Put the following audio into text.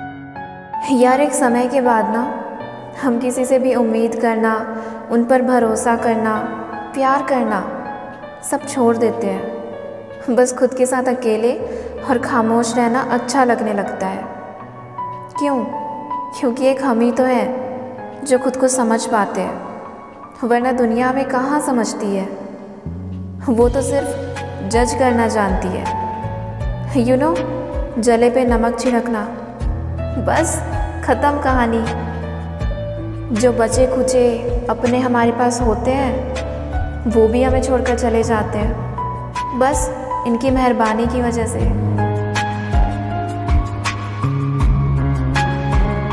यार एक समय के बाद ना हम किसी से भी उम्मीद करना, उन पर भरोसा करना, प्यार करना सब छोड़ देते हैं। बस खुद के साथ अकेले और खामोश रहना अच्छा लगने लगता है। क्यों? क्योंकि एक हम ही तो हैं जो खुद को समझ पाते हैं, वरना दुनिया में कहाँ समझती है। वो तो सिर्फ जज करना जानती है। यू नो, जले पे नमक छिड़कना, बस ख़त्म कहानी। जो बचे खुचे अपने हमारे पास होते हैं वो भी हमें छोड़कर चले जाते हैं, बस इनकी मेहरबानी की वजह से।